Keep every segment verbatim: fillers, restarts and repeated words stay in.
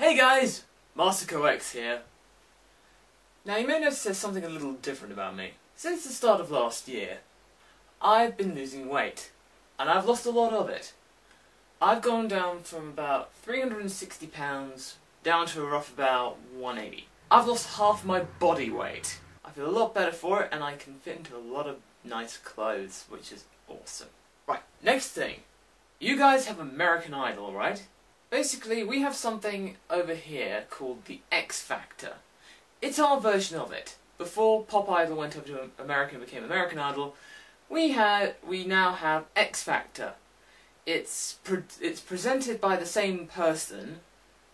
Hey guys, MasakoX here. Now you may notice there's something a little different about me. Since the start of last year, I've been losing weight, and I've lost a lot of it. I've gone down from about three hundred and sixty pounds down to a rough about one eighty. I've lost half my body weight. I feel a lot better for it, and I can fit into a lot of nice clothes, which is awesome. Right, next thing. You guys have American Idol, right? Basically, we have something over here called the X Factor. It's our version of it. Before Pop Idol went over to America and became American Idol, we had we now have X Factor. It's pre it's presented by the same person,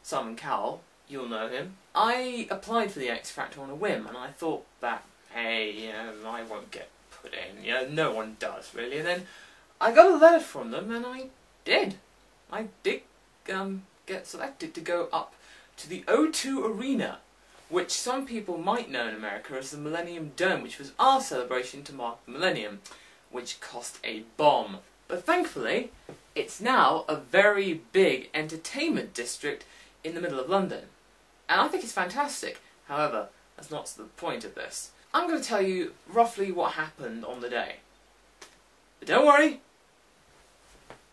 Simon Cowell. You'll know him. I applied for the X Factor on a whim, and I thought that, hey, you know, I won't get put in. You know, no one does really. And then I got a letter from them, and I did. I did. Um, get selected to go up to the O two Arena, which some people might know in America as the Millennium Dome, which was our celebration to mark the millennium, which cost a bomb. But thankfully, it's now a very big entertainment district in the middle of London. And I think it's fantastic. However, that's not the point of this. I'm going to tell you roughly what happened on the day. But don't worry,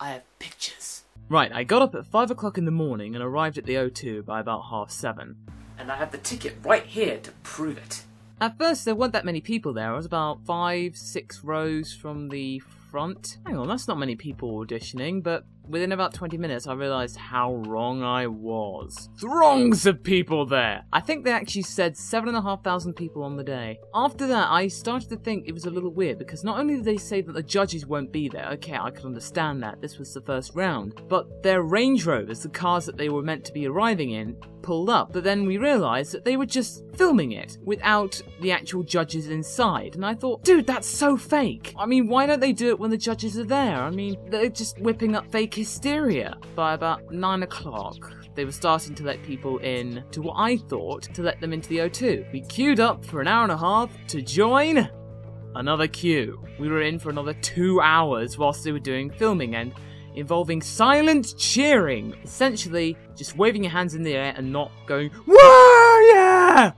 I have pictures. Right, I got up at five o'clock in the morning and arrived at the O two by about half seven. And I have the ticket right here to prove it. At first there weren't that many people there. I was about five, six rows from the front. Hang on, that's not many people auditioning, but within about twenty minutes I realised how wrong I was. Throngs of people there! I think they actually said seven thousand five hundred people on the day. After that I started to think it was a little weird, because not only did they say that the judges won't be there, okay, I could understand that, this was the first round, but their Range Rovers, the cars that they were meant to be arriving in, pulled up, but then we realised that they were just filming it without the actual judges inside, and I thought, dude, that's so fake! I mean, why don't they do it when the judges are there? I mean, they're just whipping up fake hysteria. By about nine o'clock, they were starting to let people in to what I thought to let them into the O two. We queued up for an hour and a half to join another queue. We were in for another two hours whilst they were doing filming and involving silent cheering. Essentially, just waving your hands in the air and not going, "Whoa, yeah!"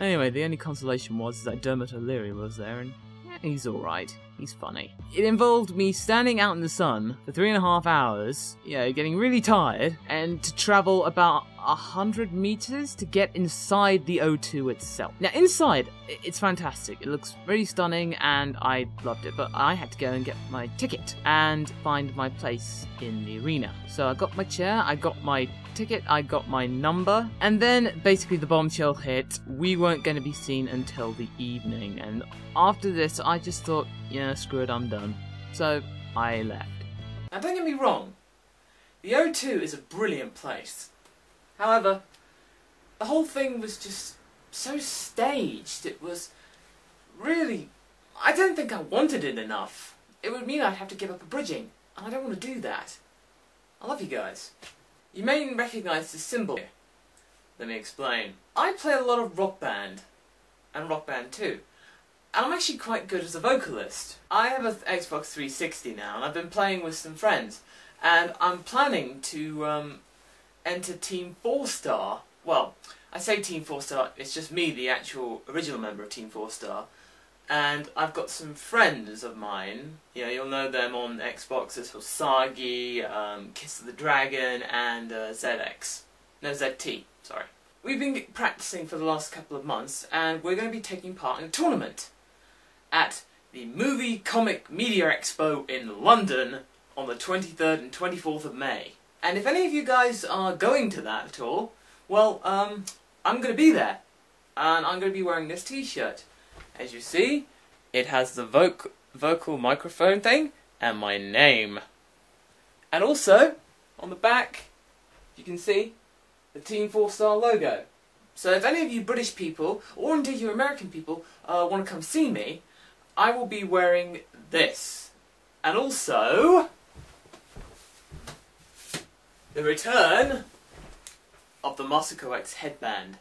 Anyway, the only consolation was that Dermot O'Leary was there, and he's alright. He's funny. It involved me standing out in the sun for three and a half hours, you know, getting really tired, and to travel about a hundred meters to get inside the O two itself. Now, inside, it's fantastic. It looks really stunning, and I loved it, but I had to go and get my ticket and find my place in the arena. So I got my chair, I got my ticket, I got my number, and then basically the bombshell hit. We weren't going to be seen until the evening, and after this I just thought, yeah, screw it, I'm done. So I left. Now don't get me wrong, the O two is a brilliant place. However, the whole thing was just so staged. It was really... I don't think I wanted it enough. It would mean I'd have to give up a bridging, and I don't want to do that. I love you guys. You may recognise this symbol here. Let me explain. I play a lot of Rock Band, and Rock Band two, and I'm actually quite good as a vocalist. I have an Xbox three sixty now, and I've been playing with some friends, and I'm planning to um, enter Team Four Star. Well, I say Team Four Star, it's just me, the actual original member of Team Four Star, and I've got some friends of mine. You know, you'll know them on Xbox as Hosagi, um, Kiss of the Dragon, and uh, Z X. No, Z T, sorry. We've been practicing for the last couple of months, and we're going to be taking part in a tournament at the Movie Comic Media Expo in London on the twenty-third and twenty-fourth of May. And if any of you guys are going to that at all, well, um, I'm going to be there, and I'm going to be wearing this t-shirt. As you see, it has the voc vocal microphone thing and my name. And also, on the back, you can see the Team Four Star logo. So if any of you British people, or indeed you American people, uh, want to come see me, I will be wearing this. And also, the return of the MasakoX headband.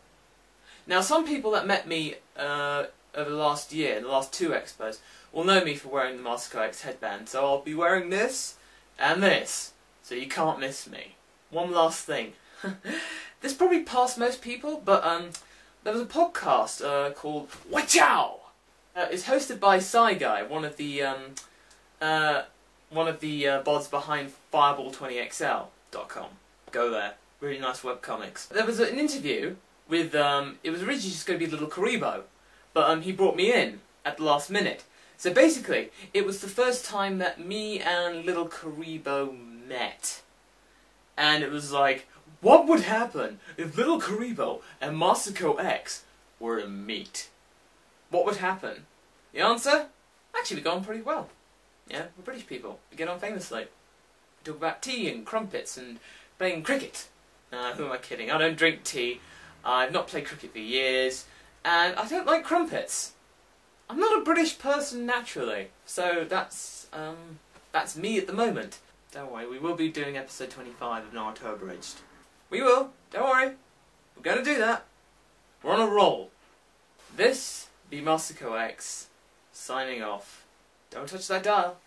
Now, some people that met me uh, over the last year, the last two expos, will know me for wearing the MasakoX headband, so I'll be wearing this and this, so you can't miss me. One last thing, This probably passed most people, but um, there was a podcast uh, called WACHOW!! Uh, it's hosted by Psyguy, one of the um, uh, one of the uh, bods behind Fireball twenty X L dot com. Go there. Really nice webcomics. There was an interview with, um, it was originally just going to be Little Karibo, but um, he brought me in at the last minute. So basically, it was the first time that me and Little Karibo met. And it was like, what would happen if Little Karibo and MasakoX were to meet? What would happen? The answer? Actually, we've gone pretty well. Yeah, we're British people. We get on famously. We talk about tea and crumpets and playing cricket. Uh, who am I kidding? I don't drink tea. I've not played cricket for years. And I don't like crumpets. I'm not a British person naturally. So that's, um, that's me at the moment. Don't worry, we will be doing episode twenty-five of Naruto Abridged. We will. Don't worry. We're going to do that. We're on a roll. This be MasakoX, signing off. Don't touch that dial.